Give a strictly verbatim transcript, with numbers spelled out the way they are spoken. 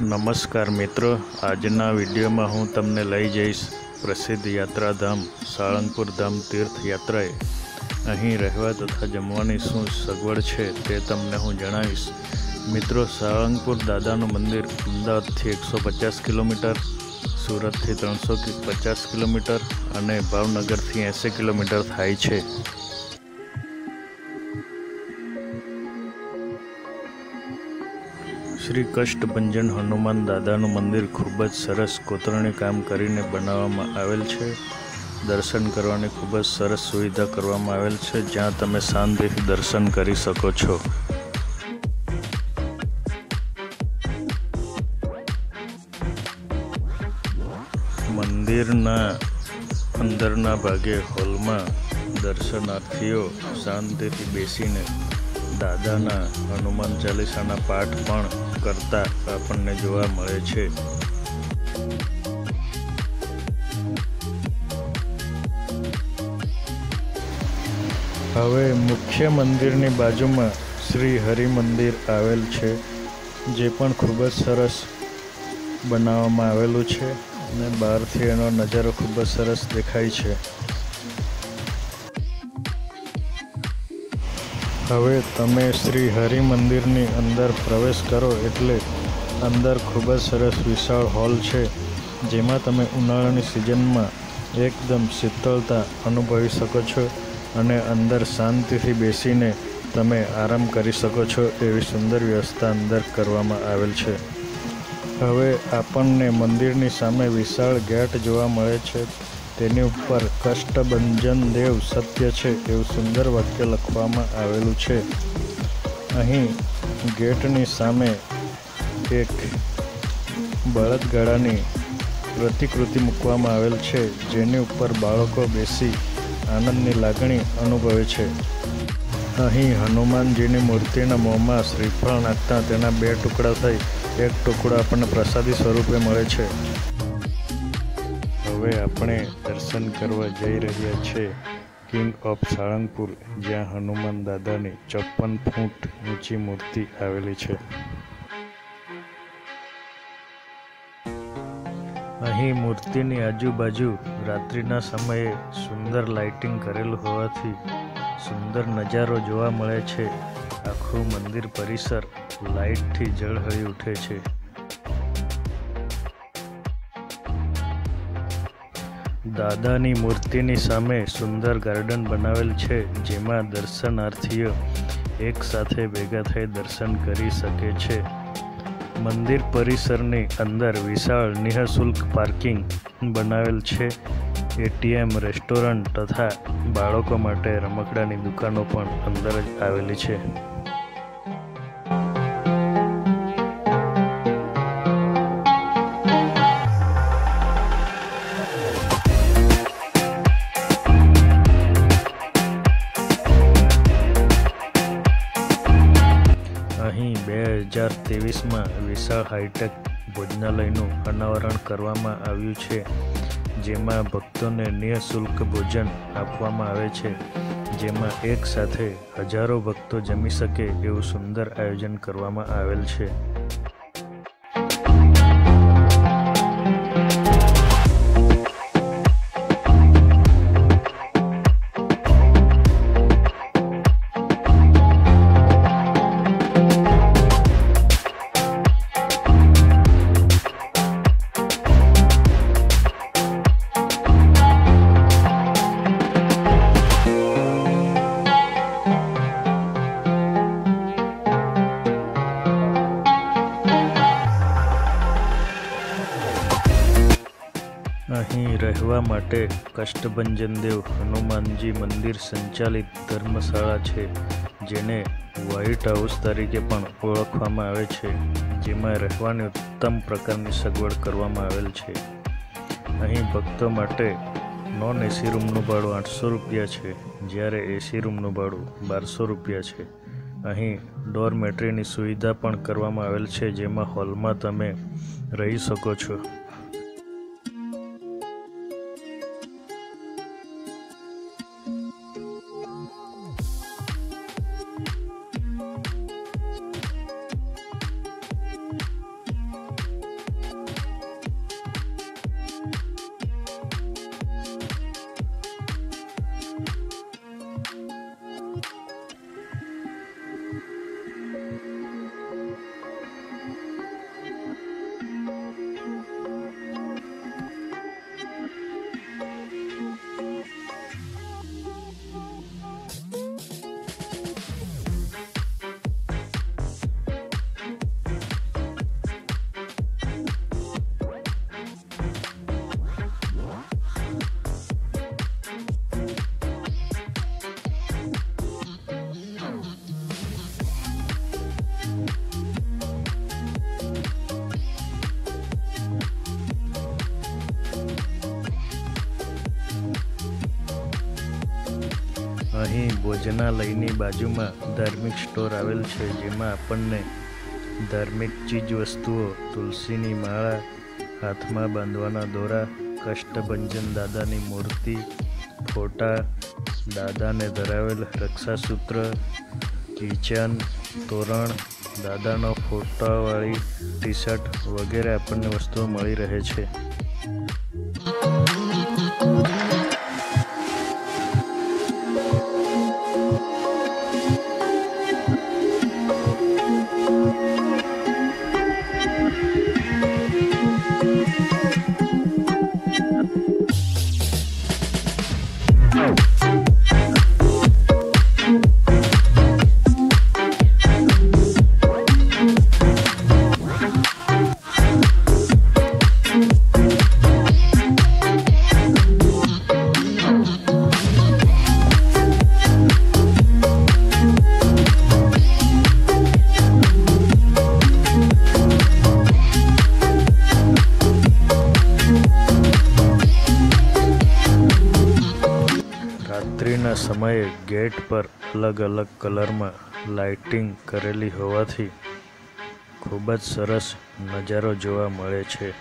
नमस्कार मित्रों, आजना विडियो में हूँ तमने लई जाइश प्रसिद्ध यात्राधाम सारंगपुर धाम तीर्थ यात्राए। अहीं रहवा तथा जमवानी शू सगवड़ छे ते तमने हूँ जणावीश। मित्रों, सारंगपुर दादानु मंदिर अमदावादथी एक सौ पचास किलोमीटर, सूरत थी तीन सौ पचास किलोमीटर अने भावनगर थी अस्सी किलोमीटर थाय छे। श्री कष्ट बंजन हनुमान दादानु मंदिर खूबज सरस कोतरणी काम करीने बनावामां आवेल छे। दर्शन करवानी खूबज सरस सुविधा करवामां आवेल छे, ज्यां तमे शांतिथी दर्शन करी सको छो। मंदिरना अंदरना भागे होलमां दर्शनार्थीओ शांतिथी बेसीने दादाना हनुमान चालीसाना पाठ पण करता आपने जोवा मळे छे। हवे मुख्य मंदिरनी बाजुमां श्री हरि मंदिर आवेल छे, जे पण खूब ज सरस बनाववामां आवेलुं छे अने बहारथी एनो नजारो खूब ज सरस देखाय छे। हवे तमे श्री हरि मंदिरनी अंदर प्रवेश करो एटले अंदर खूब ज सरस विशाल हॉल छे, जेमां तमे उनाळानी सीजनमां एकदम शीतलता अनुभवी सको छो अने अंदर शांतिथी बेसीने तमे आराम करी सको छो एवी सुंदर व्यवस्था अंदर करवामां आवेल छे। हवे आपणने मंदिरनी सामे विशाल गेट जोवा मळे छे, तेनी उपर कष्ट बंजन देव सत्य छे एवं सुंदर वाक्य लखवामां आवेलुं छे। अहीं गेटनी सामे एक बळदगाड़ानी प्रतिकृति मूकवामां आवेल छे, जेनी उपर बाळको बेसी आनंदनी लागणी अनुभवे छे। अहीं हनुमानजीनी मूर्तिना मोहमां श्रीफळ नाखता तेना बे टुकड़ा थई एक टुकड़ो आपणे प्रसादी स्वरूपे मळे छे। हवे अपने दर्शन करवा जई रह्या छे किंग ऑफ सारंगपुर, ज्यां हनुमान दादा ने चौपन फूट ऊंची मूर्ति आवेली छे। अहीं मूर्ति नी आजूबाजू रात्रिना समये सुंदर लाइटिंग करेल होवाथी सुंदर नजारो जोवा मळे छे। आखू मंदिर परिसर लाइट थी जळहळी उठे छे। दादानी मूर्तिनी सामे सुंदर गार्डन बनावेल छे, जेमां दर्शनार्थीओ एक साथे भेगा थई दर्शन करी सके छे। मंदिर परिसरनी अंदर विशाल निःशुल्क पार्किंग बनावेल छे। एटीएम, रेस्टोरंट तथा बाळको माटे रमकडानी दुकानो पण अंदर ज आवेली छे। दो हज़ार तेवीस में विसा हाईटेक भोजनालयનું अनावरण કરવામાં આવ્યું છે, જેમાં ભક્તોને નિઃશુલ્ક ભોજન આપવામાં આવે છે, જેમાં એક સાથે હજારો ભક્તો જમી શકે એવું સુંદર આયોજન કરવામાં આવેલ છે। अहीं रहवा माटे कष्ट बंजन देव हनुमानजी मंदिर संचालित धर्मशाला छे, जेने व्हाइट हाउस तरीके पण ओळखवामां आवे छे, जेमां रहवानी उत्तम प्रकारनी सगवड करवामां आवेल छे। अहीं भक्तो माटे नॉन एसी रूमनुं भाडुं आठ सौ रुपया छे, ज्यारे एसी रूमनुं भाडुं बारसो रुपया छे। अहीं डोरमेट्रीनी सुविधा पण करवामां आवेल छे, जेमां हॉलमां तमे रही सको छो। અહીં ભોજનાલયની બાજુમાં ધાર્મિક સ્ટોર આવેલ છે, જેમાં આપણને ધાર્મિક ચીજવસ્તુઓ, તુલસીની માળા, હાથમાં બાંધવાના દોરા, કષ્ટ બંજન દાદાની મૂર્તિ, ફોટા, દાદાને ધરાવેલ રક્ષાસૂત્ર, કિચન, તોરણ, દાદાનો ફોટાવાળી ટી શર્ટ વગેરે આપણને વસ્તુઓ મળી રહે છે। રાત્રિના સમયે ગેટ પર અલગ અલગ કલરમાં લાઇટિંગ કરેલી હોવાથી ખૂબ જ સરસ નજારો જોવા મળે છે।